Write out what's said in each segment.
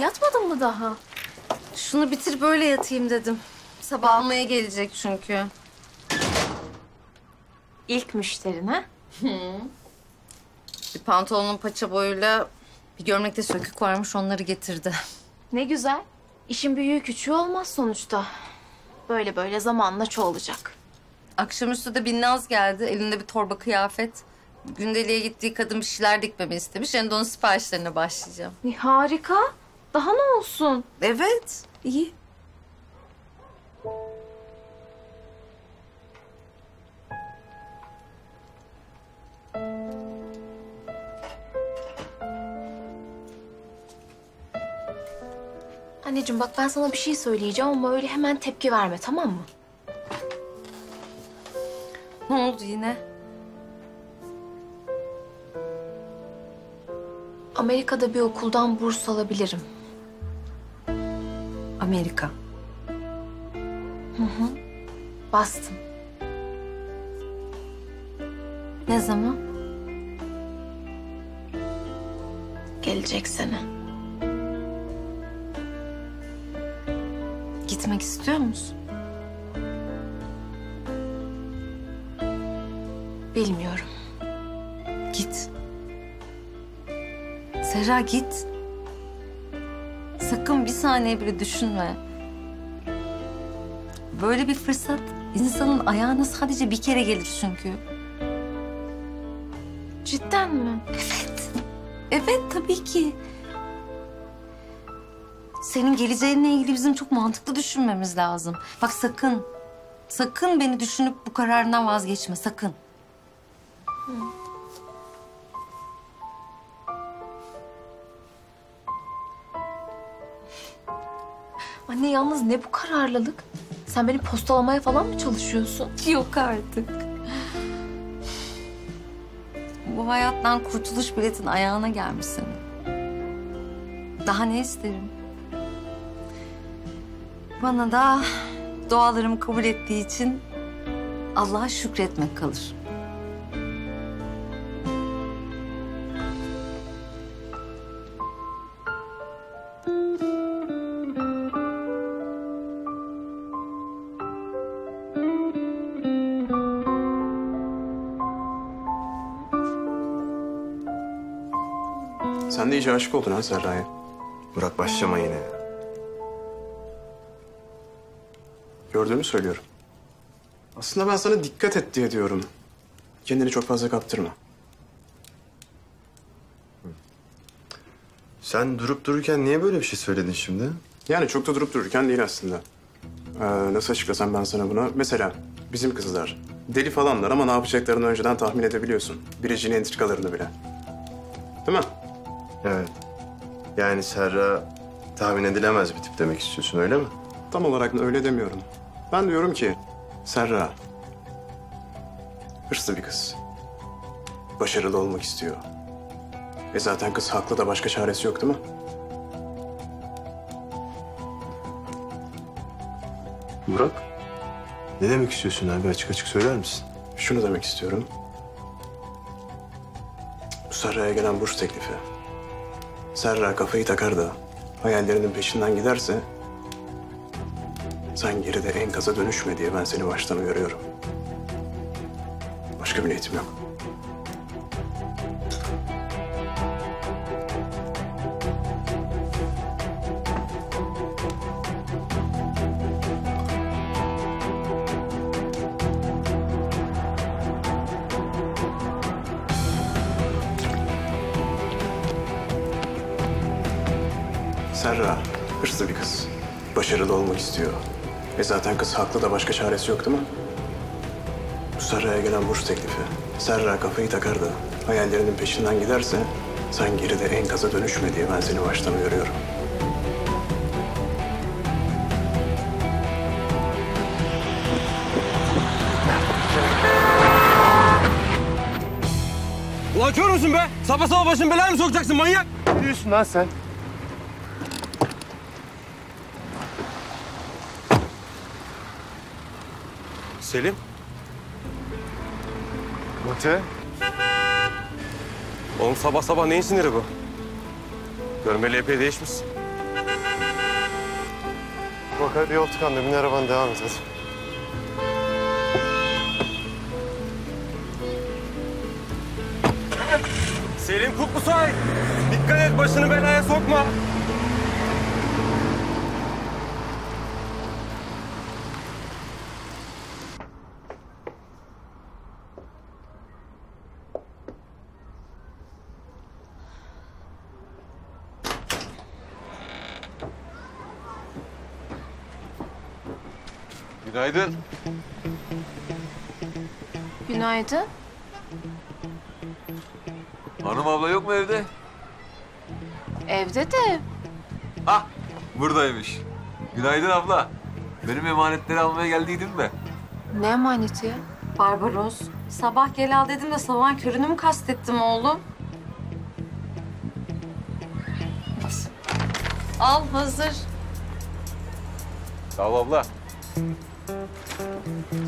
Yatmadın mı daha? Şunu bitir böyle yatayım dedim. Sabah almaya gelecek çünkü. İlk müşterine. Bir pantolonun paça boyuyla bir gömlekte sökük varmış, onları getirdi. Ne güzel. İşin büyüğü küçüğü olmaz sonuçta. Böyle böyle zamanla çoğalacak. Akşamüstü de Binnaz geldi, elinde bir torba kıyafet. Gündeliğe gittiği kadın bir şeyler dikmemi istemiş. Yani de onun siparişlerine başlayacağım. Harika. Daha ne olsun? Evet. İyi. Anneciğim bak, ben sana bir şey söyleyeceğim ama öyle hemen tepki verme, tamam mı? Ne oldu yine? Amerika'da bir okuldan burs alabilirim. Amerika. Hı. Bastım. Ne zaman? Gelecek sene. Gitmek istiyor musun? Bilmiyorum. Git. Serra git. Sakın bir saniye bile düşünme. Böyle bir fırsat insanın ayağına sadece bir kere gelir çünkü. Cidden mi? Evet. Evet tabii ki. Senin geleceğinle ilgili bizim çok mantıklı düşünmemiz lazım. Bak sakın. Sakın beni düşünüp bu kararından vazgeçme. Sakın. Hı. Anne yalnız ne bu kararlılık? Sen beni postalamaya falan mı çalışıyorsun? Yok artık. Bu hayattan kurtuluş biletin ayağına gelmiş senin. Daha ne isterim? Bana da dualarımı kabul ettiği için Allah'a şükretmek kalır. Sen de iyice aşık oldun ha Serra'ya. Burak başlama yine. Gördüğümü söylüyorum. Aslında ben sana dikkat et diye diyorum. Kendini çok fazla kaptırma. Sen durup dururken niye böyle bir şey söyledin şimdi? Yani çok da durup dururken değil aslında. Nasıl açıklasam ben sana bunu? Mesela bizim kızlar deli falanlar ama ne yapacaklarını önceden tahmin edebiliyorsun. Biricik'in entrikalarını bile. Değil mi? Evet. Yani Serra tahmin edilemez bir tip demek istiyorsun, öyle mi? Tam olarak öyle demiyorum. Ben diyorum ki Serra hırslı bir kız. Başarılı olmak istiyor. E zaten kız haklı da, başka çaresi yok değil mi? Burak, ne demek istiyorsun abi? Açık açık söyler misin? Şunu demek istiyorum. Serra'ya gelen burs teklifi. Serra kafayı takar da hayallerinin peşinden giderse sen geride enkaza dönüşme diye ben seni baştan uyarıyorum. Başka bir niyetim yok. Serra hırslı bir kız. Başarılı olmak istiyor. E zaten kız haklı da, başka çaresi yok değil mi? Serra'ya gelen burs teklifi. Serra kafayı takar da hayallerinin peşinden giderse sen geride enkaza dönüşme diye ben seni baştan uyarıyorum. Ulan kör müsün be? Sapasal başını belaya mı sokacaksın manyak? Ne diyorsun lan sen? Selim. Mate. Oğlum sabah sabah neyin siniri bu? Görmeli epey değişmişsin. Bakar bir yol tıkandı. Bin arabanı devam et. Selim Kutlusay! Dikkat et, başını belaya sokma. Günaydın. Günaydın. Hanım abla yok mu evde? Evde de. Ah, buradaymış. Günaydın abla. Benim emanetleri almaya geldiydin mi? Ne emaneti ya? Barbaros. Sabah gel al dedim de sabahın körünü mü kastettim oğlum? Al, hazır. Sağ ol abla.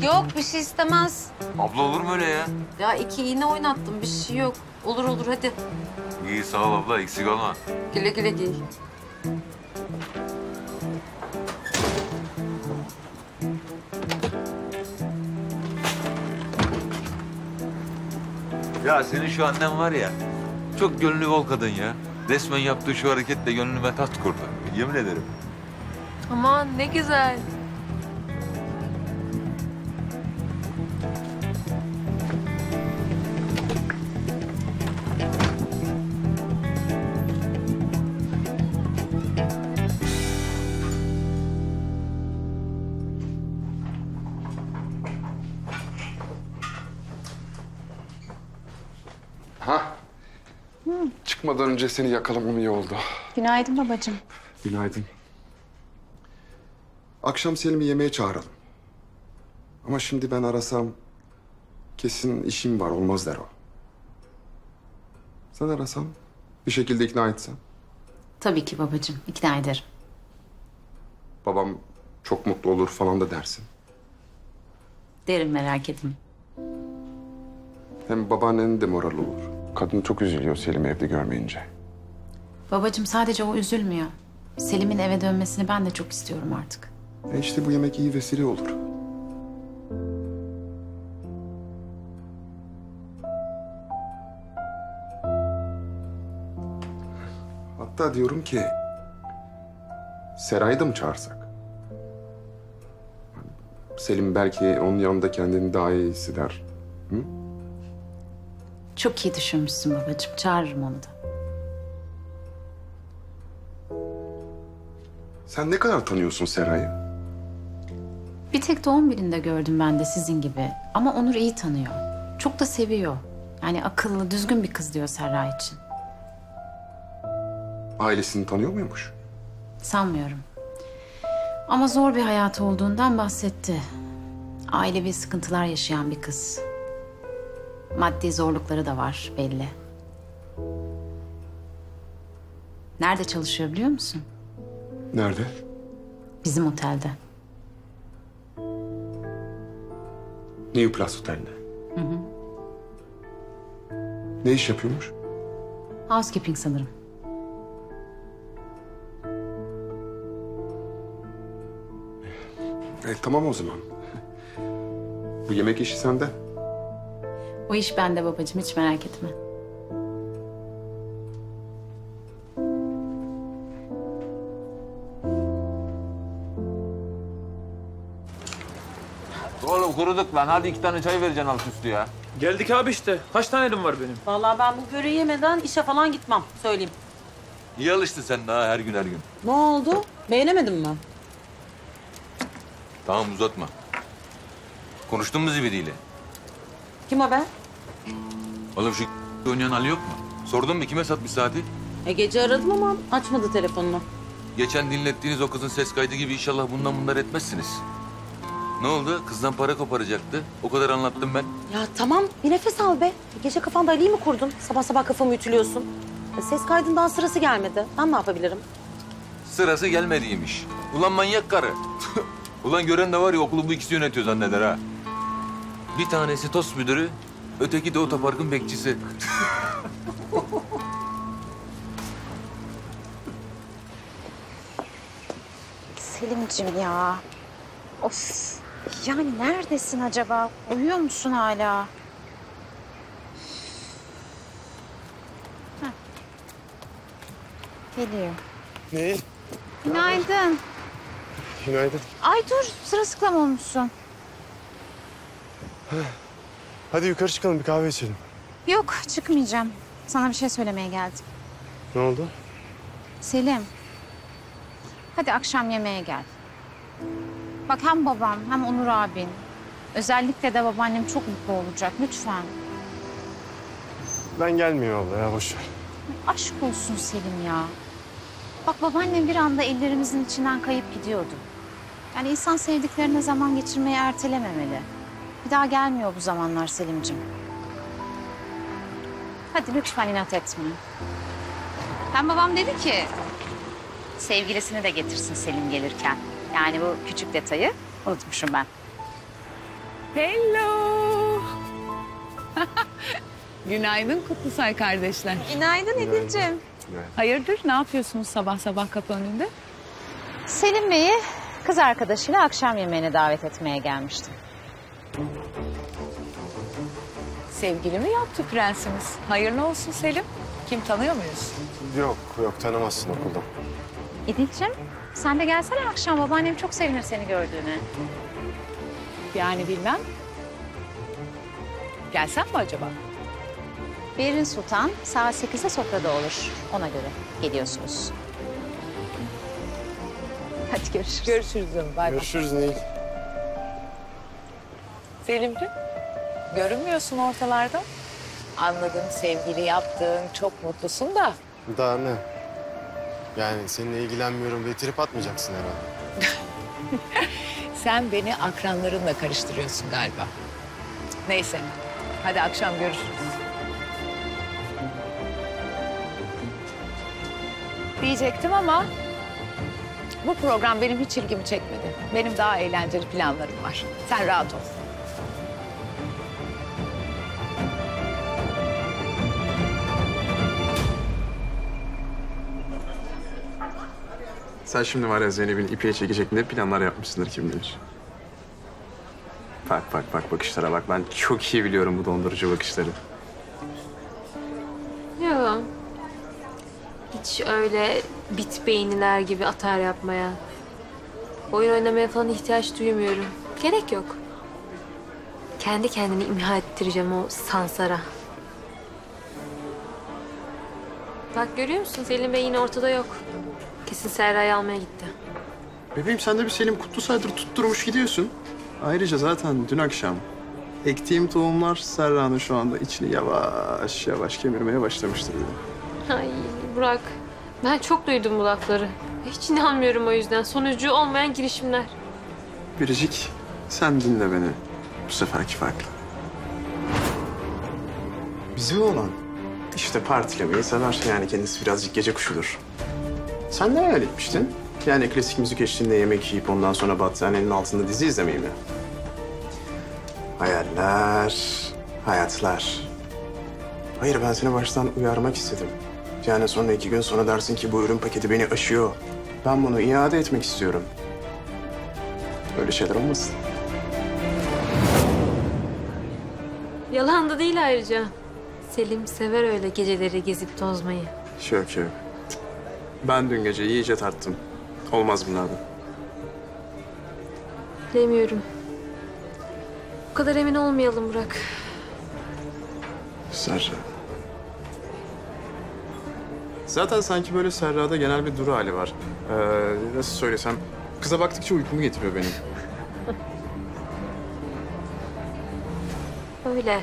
Yok, bir şey istemez. Abla olur mu öyle ya? Ya iki iğne oynattım, bir şey yok. Olur olur, hadi. İyi, sağ ol abla, eksik olma. Güle güle giy. Ya senin şu annen var ya, çok gönlü bol kadın ya. Resmen yaptığı şu hareketle gönlüme taht kurdu. Yemin ederim. Aman ne güzel. Çıkmadan önce seni yakalamam iyi oldu. Günaydın babacığım. Günaydın. Akşam Selim'i yemeğe çağıralım. Ama şimdi ben arasam kesin işim var olmaz der o. Sen arasan bir şekilde ikna etsen. Tabii ki babacığım, ikna ederim. Babam çok mutlu olur falan da dersin. Derim, merak etme. Hem babaannenin de morali olur. Kadın çok üzülüyor Selim'i evde görmeyince. Babacığım sadece o üzülmüyor. Selim'in eve dönmesini ben de çok istiyorum artık. İşte bu yemek iyi vesile olur. Hatta diyorum ki... Serra'yı da mı çağırsak? Selim belki onun yanında kendini daha iyi hisseder. Hı? Çok iyi düşünmüşsün babacığım. Çağırırım onu da. Sen ne kadar tanıyorsun Serra'yı? Bir tek doğum birinde gördüm ben de sizin gibi. Ama Onur iyi tanıyor. Çok da seviyor. Yani akıllı, düzgün bir kız diyor Serra için. Ailesini tanıyor muymuş? Sanmıyorum. Ama zor bir hayatı olduğundan bahsetti. Ailevi sıkıntılar yaşayan bir kız. Maddi zorlukları da var belli. Nerede çalışıyor biliyor musun? Nerede? Bizim otelde. NewPlus Otel'de. Hı hı. Ne iş yapıyormuş? Housekeeping sanırım. Tamam o zaman. Bu yemek işi sende. O iş bende babacığım, hiç merak etme. Oğlum kuruduk lan. Hadi iki tane çay vereceksin alt üstü ya. Geldik abi işte. Kaç tane elim var benim? Vallahi ben bu böreği yemeden işe falan gitmem. Söyleyeyim. İyi alıştın sen daha her gün her gün. Ne oldu? Beğenemedin mi? Tamam uzatma. Konuştun mu zibidiyle? Kim o be? Oğlum şu oynayan Ali yok mu? Sordun mu kime satmış saati? Gece aradım ama açmadı telefonunu. Geçen dinlettiğiniz o kızın ses kaydı gibi inşallah bundan bunlar etmezsiniz. Ne oldu? Kızdan para koparacaktı. O kadar anlattım ben. Ya tamam bir nefes al be. Gece kafanda Ali'yi mi kurdun? Sabah sabah kafamı ütülüyorsun. Ses kaydından sırası gelmedi. Ben ne yapabilirim? Sırası gelmediymiş. Ulan manyak karı. Ulan gören de var ya okulu bu ikisi yönetiyor zanneder ha. Bir tanesi tost müdürü, öteki de otoparkın bekçisi. Selim'cim ya. Of. Yani neredesin acaba? Uyuyor musun hala? Geliyor. Ne? Günaydın. Günaydın. Ay dur, sırılsıklam olmuşsun. Hadi yukarı çıkalım, bir kahve içelim. Yok, çıkmayacağım. Sana bir şey söylemeye geldim. Ne oldu? Selim, hadi akşam yemeğe gel. Bak hem babam hem Onur abin, özellikle de babaannem çok mutlu olacak, lütfen. Ben gelmiyorum abla ya, boş ver. Aşk olsun Selim ya. Bak babaannem bir anda ellerimizin içinden kayıp gidiyordu. Yani insan sevdiklerine zaman geçirmeyi ertelememeli. Bir daha gelmiyor bu zamanlar Selim'cim. Hadi lütfen inat etme. Ben babam dedi ki sevgilisini de getirsin Selim gelirken. Yani bu küçük detayı unutmuşum ben. Hello. Günaydın Kutlusay kardeşler. Günaydın İdil'ciğim. Hayırdır, ne yapıyorsunuz sabah sabah kapı önünde? Selim Bey'i kız arkadaşıyla akşam yemeğine davet etmeye gelmiştim. Sevgili mi yaptı prensimiz? Hayırlı olsun Selim. Kim, tanıyor muyuz? Yok, yok tanımazsın okuldan. İdil'ciğim, sen de gelsene akşam. Babaannem çok sevinir seni gördüğüne. Yani bilmem. Gelsen mi acaba? Berrin Sultan saat 8'de sofrada olur. Ona göre geliyorsunuz. Hadi görüşürüz. Görüşürüz canım. Bay bay. Görüşürüz Nil. Selimciğim, görünmüyorsun ortalarda. Anladım, sevgili yaptın, çok mutlusun da. Daha ne? Yani seninle ilgilenmiyorum diye trip atmayacaksın herhalde. Sen beni akranlarınla karıştırıyorsun galiba. Neyse, hadi akşam görüşürüz. Diyecektim ama bu program benim hiç ilgimi çekmedi. Benim daha eğlenceli planlarım var. Sen rahat ol. Sen şimdi var ya Zeynep'in ipliğe çekecek ne planlar yapmışsındır kim bilir. Bak bak bak bakışlara bak. Ben çok iyi biliyorum bu dondurucu bakışları. Yalan. Hiç öyle bit beyniler gibi atar yapmaya, oyun oynamaya falan ihtiyaç duymuyorum. Gerek yok. Kendi kendini imha ettireceğim o sansara. Bak görüyor musun? Selim Bey yine ortada yok. Kesin Serra'yı almaya gitti. Bebeğim sen de bir Selim Kutlusay'dır tutturmuş gidiyorsun. Ayrıca zaten dün akşam ektiğim tohumlar Serra'nın şu anda içini yavaş yavaş kemirmeye başlamıştır dedi. Ay. Burak, ben çok duydum bu lafları. Hiç inanmıyorum o yüzden. Sonucu olmayan girişimler. Biricik, sen dinle beni. Bu seferki farklı. Bizim olan işte partilemeyi sever. Yani kendisi birazcık gece kuşudur. Sen ne hayal etmiştin? Yani klasik müzik eşliğinde yemek yiyip ondan sonra battaniyenin altında dizi izlemeyi mi? Hayaller, hayatlar. Hayır, ben seni baştan uyarmak istedim. Yani sonra 2 gün sonra dersin ki bu ürün paketi beni aşıyor. Ben bunu iade etmek istiyorum. Öyle şeyler olmasın. Yalan da değil ayrıca. Selim sever öyle geceleri gezip tozmayı. Yok yok. Ben dün gece iyice tarttım. Olmaz bunlardan. Bilemiyorum. Bu kadar emin olmayalım Burak. Serra. Zaten sanki böyle Serra'da genel bir duru hali var. Nasıl söylesem, kıza baktıkça uykumu getiriyor benim. Öyle.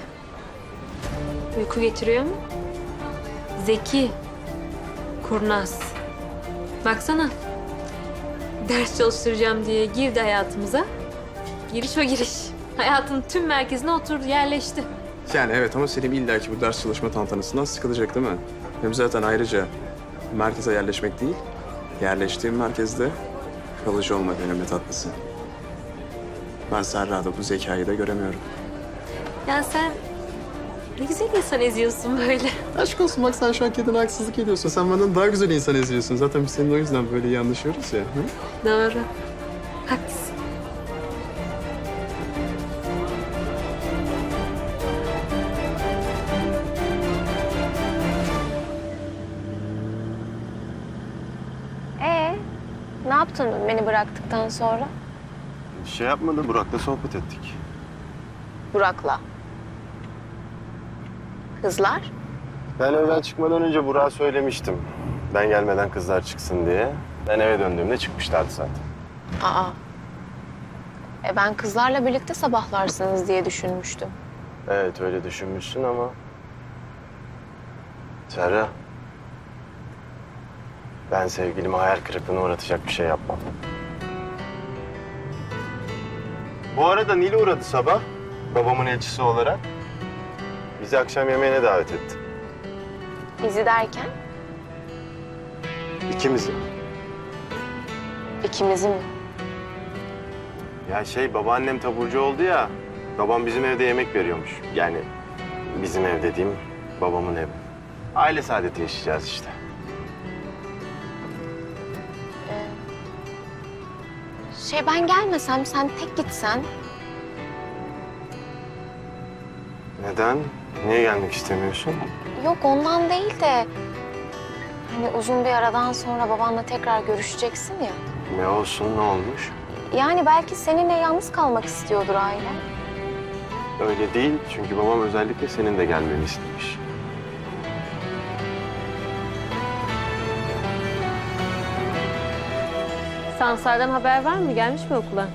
Uyku getiriyor mu? Zeki. Kurnaz. Baksana. Ders çalıştıracağım diye girdi hayatımıza. Giriş o giriş. Hayatın tüm merkezine oturdu, yerleşti. Yani evet ama Selim illaki bu ders çalışma tantanasından sıkılacak değil mi? Hem zaten ayrıca merkeze yerleşmek değil, yerleştiğim merkezde kalıcı olmak önemli tatlısı. Ben Serra'da bu zekayı da göremiyorum. Ya sen Ne güzel insan eziyorsun böyle. Aşk olsun bak sen şu an kendine haksızlık ediyorsun. Sen benden daha güzel insan eziyorsun. Zaten biz senin o yüzden böyle iyi anlaşıyoruz ya. Hı? Doğru. Haklısın. Ne yaptın beni bıraktıktan sonra? Bir şey yapmadım. Burak'la sohbet ettik. Burak'la? Kızlar? Ben evden çıkmadan önce Burak'a söylemiştim. Ben gelmeden kızlar çıksın diye. Ben eve döndüğümde çıkmışlardı zaten. Aa. Ben kızlarla birlikte sabahlarsınız diye düşünmüştüm. Evet öyle düşünmüşsün ama... Serra... Ben sevgilime hayal kırıklığına uğratacak bir şey yapmam. Bu arada Nil uğradı sabah, babamın elçisi olarak. Bizi akşam yemeğine davet etti. Bizi derken? İkimizi. İkimizi mi? Ya babaannem taburcu oldu ya, babam bizim evde yemek veriyormuş. Yani bizim ev dediğim babamın evi. Aile saadeti yaşayacağız işte. Ben gelmesem, sen tek gitsen. Neden? Niye gelmek istemiyorsun? Yok, ondan değil de... Hani uzun bir aradan sonra babanla tekrar görüşeceksin ya. Ne olsun, ne olmuş? Yani belki seninle yalnız kalmak istiyordur aile. Öyle değil, çünkü babam özellikle senin de gelmeni istemiş. Sansar'dan haber var mı? Gelmiş mi okula?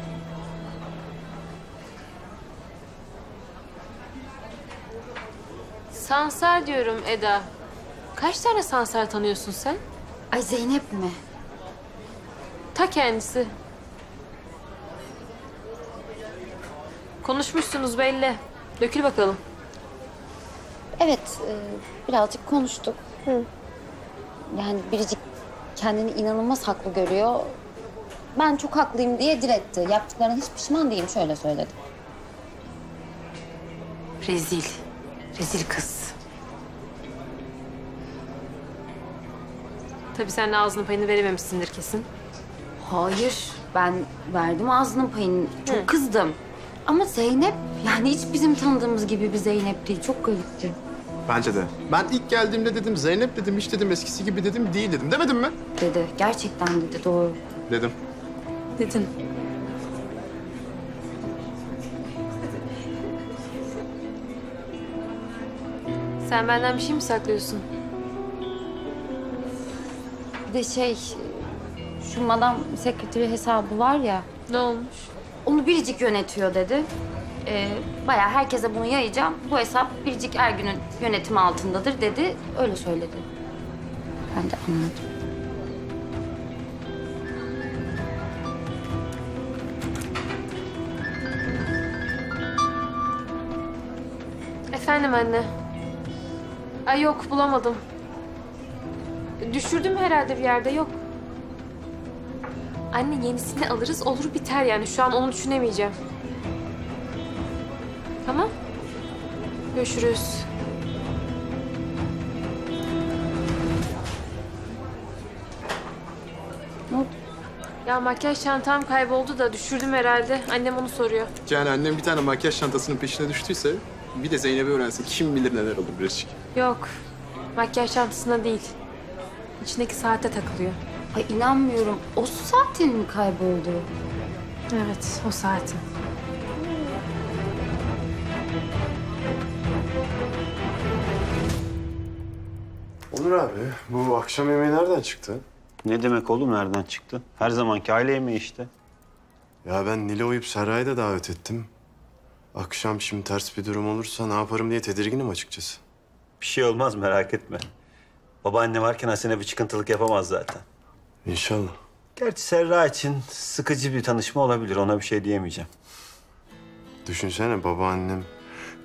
Sansar diyorum Eda. Kaç tane Sansar tanıyorsun sen? Ay Zeynep mi? Ta kendisi. Konuşmuşsunuz belli. Dökül bakalım. Evet, birazcık konuştuk. Hı. Yani Biricik kendini inanılmaz haklı görüyor. Ben çok haklıyım diye diretti. Yaptıklarına hiç pişman değilim. Şöyle söyledim. Rezil. Rezil kız. Tabii sen de ağzının payını verememişsindir kesin. Hayır. Ben verdim ağzının payını. Çok kızdım. Ama Zeynep hiç bizim tanıdığımız gibi bir Zeynep değil. Çok garipti. Bence de. Ben ilk geldiğimde dedim Zeynep dedim, hiç dedim eskisi gibi dedim değil dedim. Demedim mi? Dedi. Gerçekten dedi. Doğru. Dedim. Dedin. Sen benden bir şey mi saklıyorsun? Bir de şu madam sekreteri hesabı var ya. Ne olmuş? Onu Biricik yönetiyor dedi. Bayağı herkese bunu yayacağım. Bu hesap Biricik Ergün'ün yönetimi altındadır dedi. Öyle söyledi. Ben de anladım. Efendim anne. Ay yok, bulamadım. Düşürdüm herhalde bir yerde, yok. Anne yenisini alırız, olur biter şu an onu düşünemeyeceğim. Tamam. Görüşürüz. Ne oldu? Ya makyaj çantam kayboldu da düşürdüm herhalde. Annem onu soruyor. Yani annem bir tane makyaj çantasının peşine düştüyse... Bir de Zeynep'i öğrensin. Kim bilir neler olur Biricik. Yok. Makyaj çantasına değil. İçindeki saate takılıyor. Ay inanmıyorum. O saatin mi kayboldu? Evet, o saatin. Onur abi, bu akşam yemeği nereden çıktı? Ne demek oğlum nereden çıktı? Her zamanki aile yemeği işte. Ya ben Nilo uyup Serra'yı da davet ettim. Akşam şimdi ters bir durum olursa ne yaparım diye tedirginim açıkçası. Bir şey olmaz merak etme. Babaanne varken Asena bir çıkıntılık yapamaz zaten. İnşallah. Gerçi Serra için sıkıcı bir tanışma olabilir. Ona bir şey diyemeyeceğim. Düşünsene babaannem.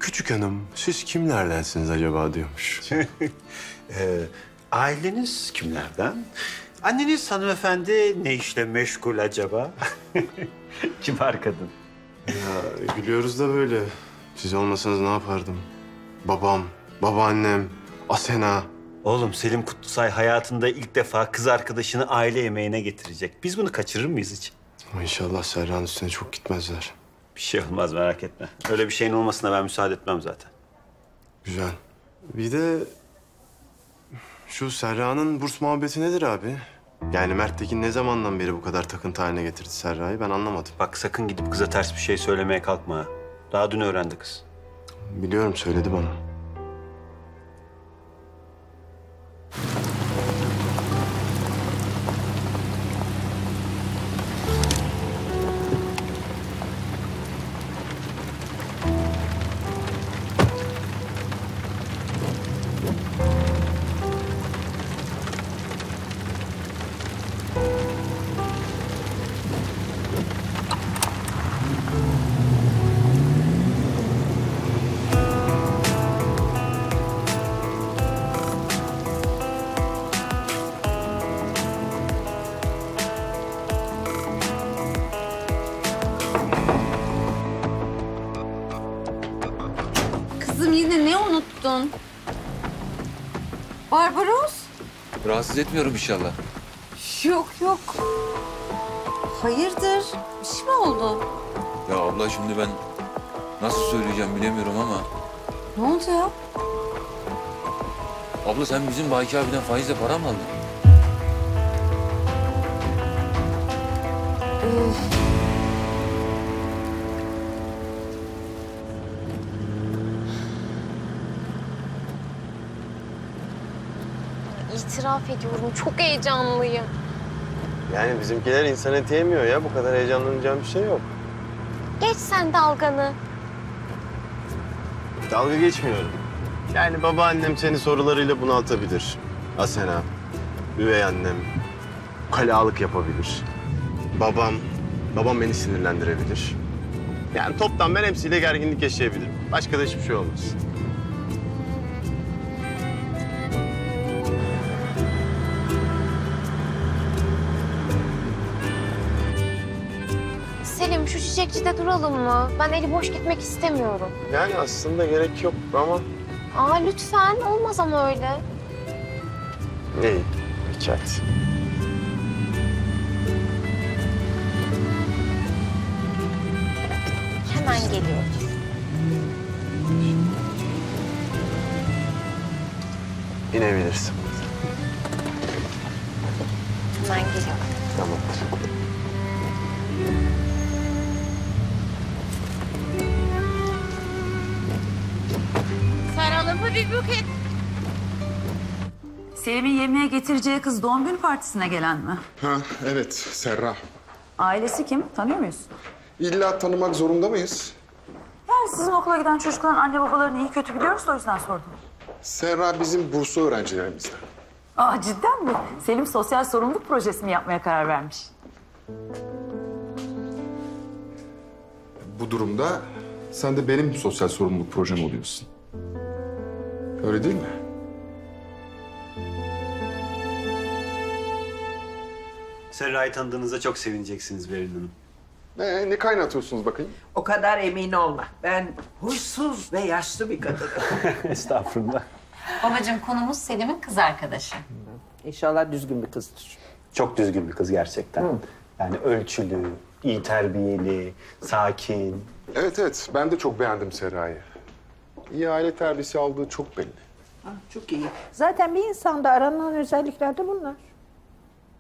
Küçük hanım siz kimlerdensiniz acaba diyormuş. Aileniz kimlerden? Anneniz hanımefendi ne işle meşgul acaba? Kibar kadın. Ya gülüyoruz da böyle. Siz olmasanız ne yapardım? babam, babaannem, Asena. Oğlum Selim Kutlusay hayatında ilk defa kız arkadaşını aile yemeğine getirecek. Biz bunu kaçırır mıyız hiç? Ama inşallah Serra'nın üstüne çok gitmezler. Bir şey olmaz, merak etme. Öyle bir şeyin olmasına ben müsaade etmem zaten. Güzel. Bir de şu Serra'nın burs muhabbeti nedir abi? Yani Mert'teki ne zamandan beri bu kadar takıntı haline getirdi Serra'yı, ben anlamadım. Bak sakın gidip kıza ters bir şey söylemeye kalkma. Daha dün öğrendi kız. Biliyorum, söyledi bana. Barbaros? Rahatsız etmiyorum inşallah. Yok yok. Hayırdır? Bir şey mi oldu? Ya abla şimdi ben nasıl söyleyeceğim bilemiyorum ama. Ne oldu ya? Abla sen bizim Bayki abiden faizle para mı aldın? İtiraf ediyorum, çok heyecanlıyım. Yani bizimkiler insan et yemiyor ya. Bu kadar heyecanlanacağım bir şey yok. Geç sen dalganı. Dalga geçmiyorum. Yani babaannem seni sorularıyla bunaltabilir. Asena, üvey annem ukalalık yapabilir. Babam beni sinirlendirebilir. Yani toptan ben hepsiyle gerginlik yaşayabilirim. Başka da hiçbir şey olmaz. Şu çiçekçide duralım mı? Ben eli boş gitmek istemiyorum. Yani aslında gerek yok ama... Aa lütfen, olmaz ama öyle. İyi, rica. Hemen geliyoruz. İnebilirsin. Hemen geliyorum. Tamamdır. Selim'in yemeğe getireceği kız doğum günü partisine gelen mi? Ha, evet, Serra. Ailesi kim? Tanıyor muyuz? İlla tanımak zorunda mıyız? Yani sizin okula giden çocukların anne babalarını iyi kötü biliyoruz da o yüzden sordum. Serra bizim burslu öğrencilerimizden. Aa, cidden mi? Selim sosyal sorumluluk projesini yapmaya karar vermiş. Bu durumda sen de benim sosyal sorumluluk projem oluyorsun. Öyle değil mi? Serra'yı tanıdığınızda çok sevineceksiniz Berin Hanım. Ne kaynatıyorsunuz bakayım? O kadar emin olma. Ben huysuz ve yaşlı bir kadınım. Estağfurullah. Babacığım konumuz Selim'in kız arkadaşı. İnşallah düzgün bir kızdır. Çok düzgün bir kız gerçekten. Hı. Yani ölçülü, iyi terbiyeli, sakin. Evet evet, ben de çok beğendim Serra'yı. İyi aile terbiyesi aldığı çok belli. Ah, çok iyi. Zaten bir insanda aranan özellikler de bunlar.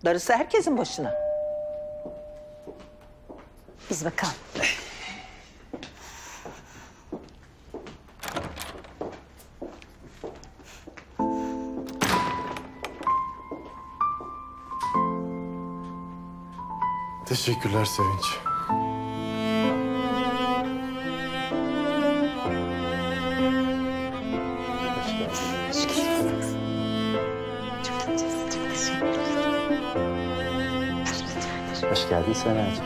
Darısı herkesin başına. Biz bakalım. Teşekkürler Sevinç. Hoş geldin Sena'cığım.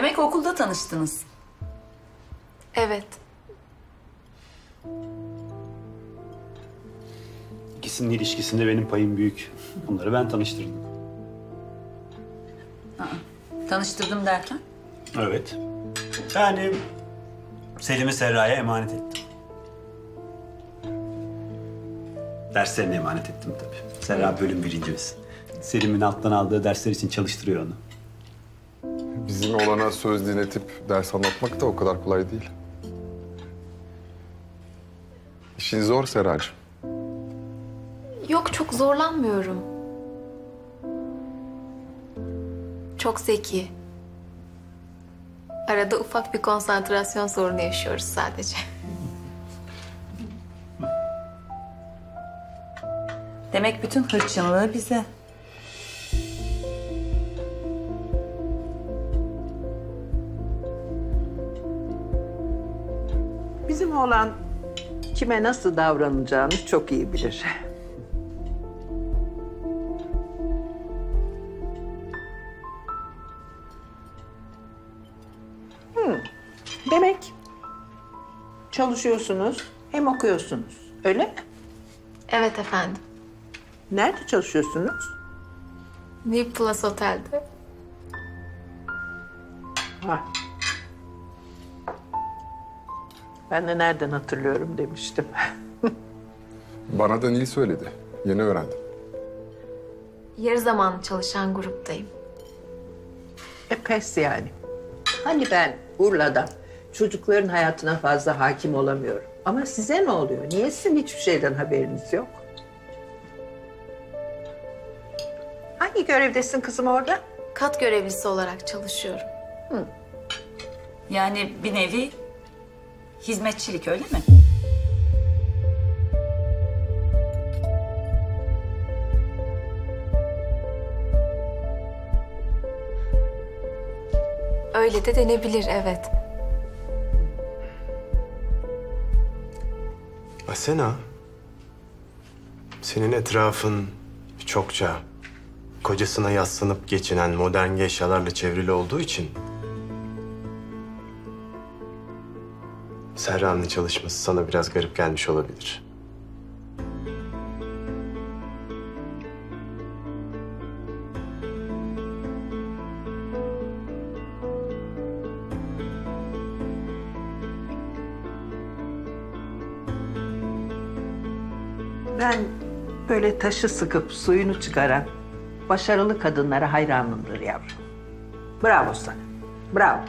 Demek okulda tanıştınız. Evet. İkisinin ilişkisinde benim payım büyük. Bunları ben tanıştırdım. Ha, tanıştırdım derken? Evet. Yani Selim'i Serra'ya emanet ettim. Derslerine emanet ettim tabii. Serra bölüm birincimiz. Selim'in alttan aldığı dersler için çalıştırıyor onu. Bizim olana söz dinletip ders anlatmak da o kadar kolay değil. İşin zor Serracığım. Yok, çok zorlanmıyorum. Çok zeki. Arada ufak bir konsantrasyon sorunu yaşıyoruz sadece. Demek bütün hırçınlığı bize. Bizim oğlan kime nasıl davranacağını çok iyi bilir. Demek çalışıyorsunuz hem okuyorsunuz, öyle mi? Evet efendim. Nerede çalışıyorsunuz? NewPlus Otel'de. Ha. Ben de nereden hatırlıyorum demiştim. Bana da Nil söyledi. Yeni öğrendim. Yarı zamanlı çalışan gruptayım. Pes yani. Hani ben Urla'da çocukların hayatına fazla hakim olamıyorum. Ama size ne oluyor? Niye sizin hiçbir şeyden haberiniz yok? Hangi görevdesin kızım orada? Kat görevlisi olarak çalışıyorum. Hı. Yani bir nevi hizmetçilik, öyle mi? Öyle de denebilir, evet. Asena, senin etrafın çokça kocasına yaslanıp geçinen modern eşyalarla çevrili olduğu için Serra'nın çalışması sana biraz garip gelmiş olabilir. Ben böyle taşı sıkıp suyunu çıkaran başarılı kadınlara hayranımdır yavrum. Bravo sana, bravo.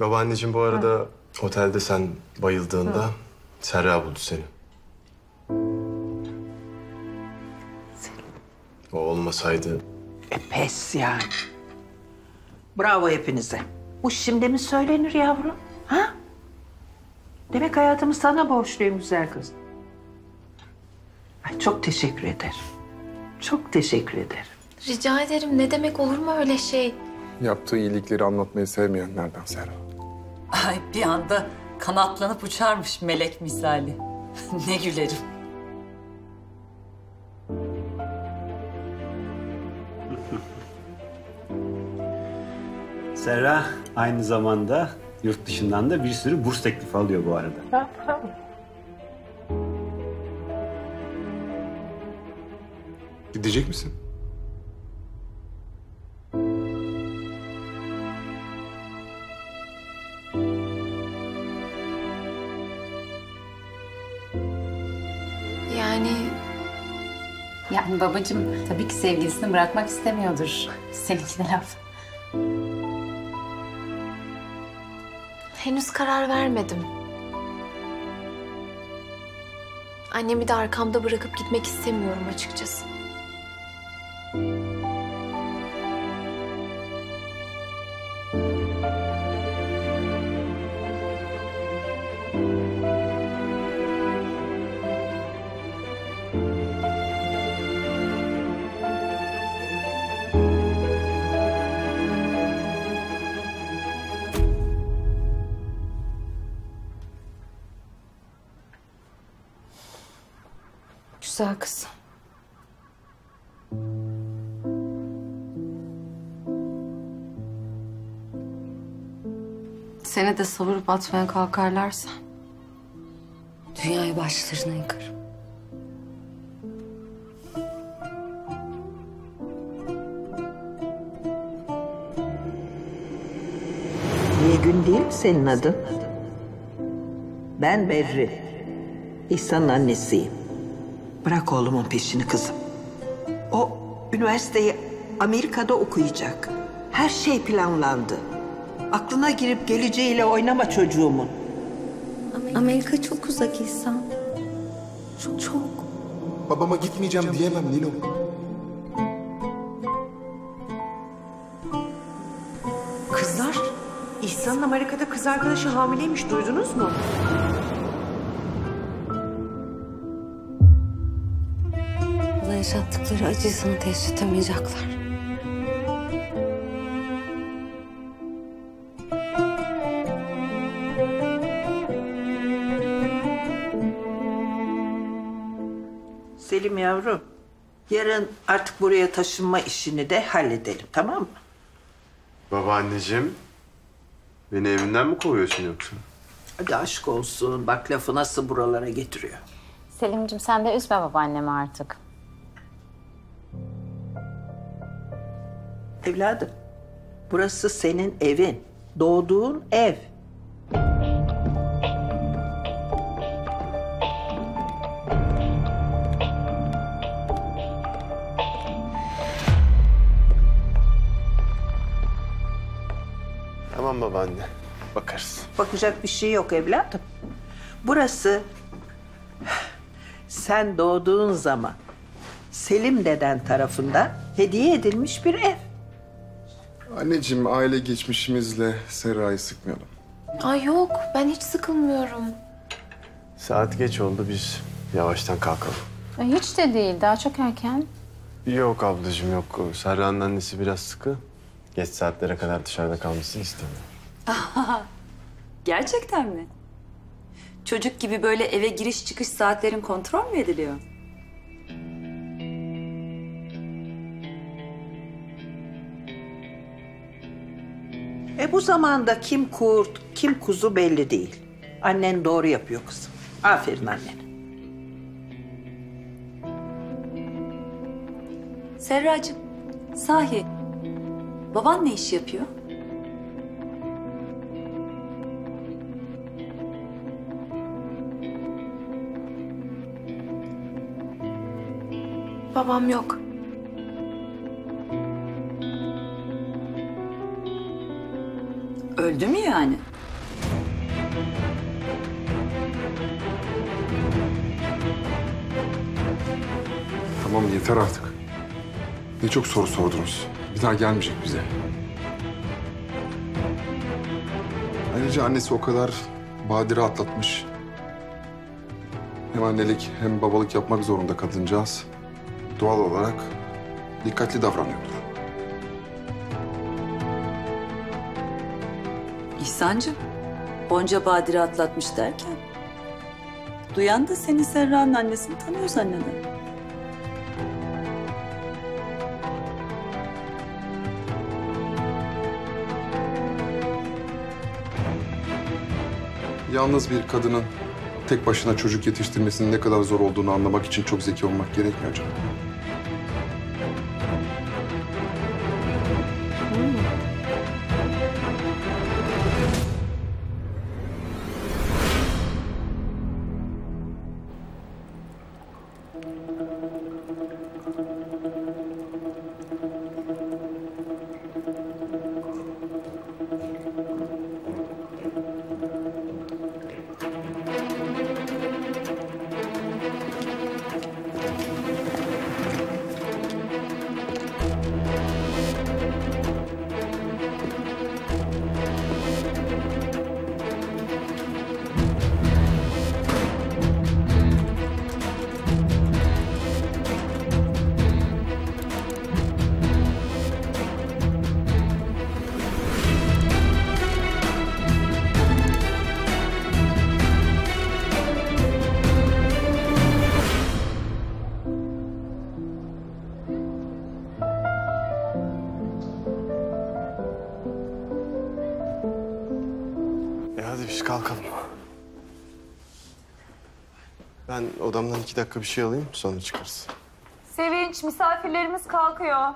Babaanneciğim bu arada otelde sen bayıldığında Serra buldu seni. Selim. O olmasaydı... Pes yani. Bravo hepinize. Bu şimdi mi söylenir yavrum? Ha? Demek hayatımı sana borçluyum güzel kız. Ay, çok teşekkür ederim. Çok teşekkür ederim. Rica ederim. Ne demek, olur mu öyle şey? Yaptığı iyilikleri anlatmayı sevmeyenlerden Serra. Ay, bir anda kanatlanıp uçarmış melek misali. Ne gülerim. Serra aynı zamanda yurt dışından da bir sürü burs teklifi alıyor bu arada. Gidecek misin? Yani babacığım tabii ki sevgilisini bırakmak istemiyordur. Seninkine laf. Henüz karar vermedim. Annemi de arkamda bırakıp gitmek istemiyorum açıkçası. Güzel kız. seni de savurup atmaya kalkarlarsa dünyayı başlarına yıkarım. Nilgün değil mi senin adın? Ben Berrin, İhsan'ın annesiyim. Bırak oğlumun peşini kızım. O üniversiteyi Amerika'da okuyacak. Her şey planlandı. Aklına girip geleceğiyle oynama çocuğumun. Amerika çok uzak İhsan. Çok. Babama gitmeyeceğim diyemem Nilo. Kızlar, İhsan'ın Amerika'da kız arkadaşı hamileymiş, duydunuz mu? Ona yaşattıkları acısını teşhitemeyecekler. Selim yavrum, yarın artık buraya taşınma işini de halledelim, tamam mı? Babaanneciğim, beni evimden mi kovuyorsun yoksa? Hadi aşk olsun, bak lafı nasıl buralara getiriyor. Selimciğim, sen de üzme babaannemi artık. Evladım, burası senin evin, doğduğun ev. Tamam babaanne, bakarız. Bakacak bir şey yok evladım. Burası sen doğduğun zaman Selim deden tarafından hediye edilmiş bir ev. Anneciğim, aile geçmişimizle Serra'yı sıkmayalım. Ay yok, ben hiç sıkılmıyorum. Saat geç oldu, biz yavaştan kalkalım. Hiç de değil, daha çok erken. Yok ablacığım, yok. Serra'nın annesi biraz sıkı. Geç saatlere kadar dışarıda kalmasını istemiyorum. Gerçekten mi? Çocuk gibi böyle eve giriş çıkış saatlerin kontrol mü ediliyor? Bu zamanda kim kurt, kim kuzu belli değil. Annen doğru yapıyor kızım. Aferin annene. Serracığım, sahi baban ne iş yapıyor? Babam yok. Öldü mü yani? Tamam, yeter artık. Ne çok soru sordunuz. Bir daha gelmeyecek bize. Ayrıca annesi o kadar badire atlatmış. Hem annelik hem babalık yapmak zorunda kadıncağız. Doğal olarak dikkatli davranıyordur. İhsancığım, onca badire atlatmış derken duyan da seni Serra'nın annesini tanıyor zanneder. Yalnız bir kadının tek başına çocuk yetiştirmesinin ne kadar zor olduğunu anlamak için çok zeki olmak gerekmiyor canım. Ben odamdan 2 dakika bir şey alayım, sonra çıkarız. Sevinç, misafirlerimiz kalkıyor.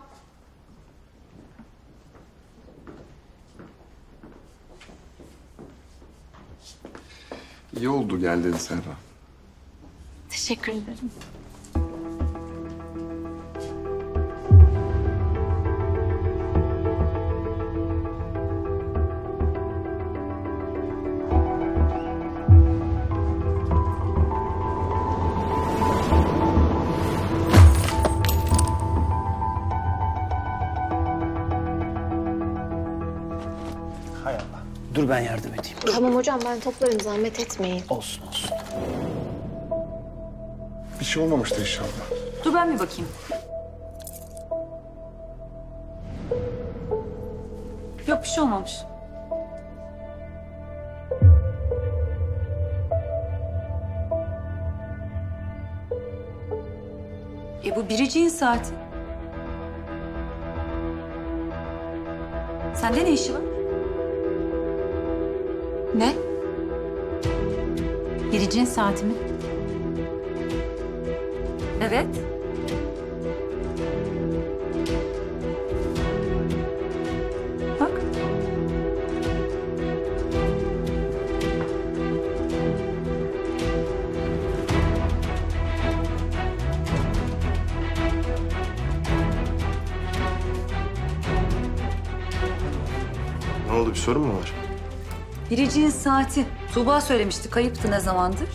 İyi oldu geldin Serra. Teşekkür ederim. Dur ben yardım edeyim. Tamam hocam, ben toplarım, zahmet etmeyin. Olsun olsun. Bir şey olmamıştı inşallah. Dur ben bir bakayım. Yok, bir şey olmamış. Bu Biricik'in saati. Sende ne işi var? Ne? Biricik'in saati mi? Evet. Bak. Ne oldu, bir sorun mu var? Biricik'in saati. Tuba söylemişti, kayıptı ne zamandır?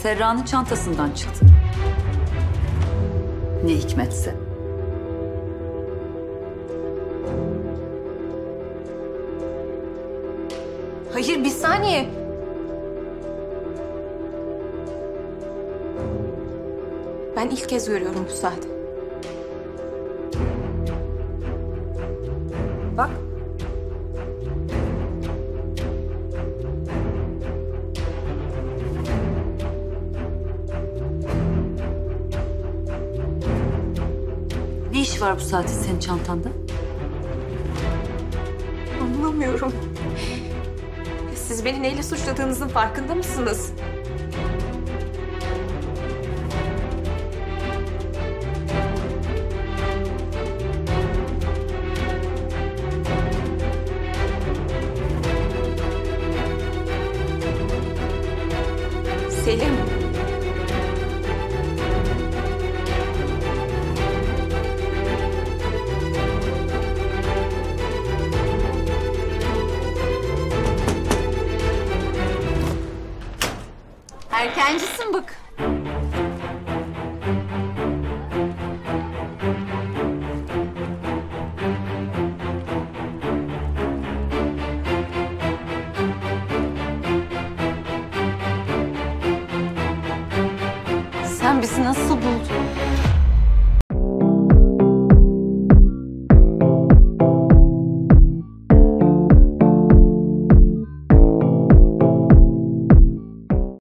Serra'nın çantasından çıktı. Ne hikmetse. Hayır, bir saniye. Ben ilk kez görüyorum bu saati. Bak. Ne var bu saati senin çantanda? Anlamıyorum. Siz beni neyle suçladığınızın farkında mısınız? Selim. Erkencisin bak. Sen bizi nasıl buldun?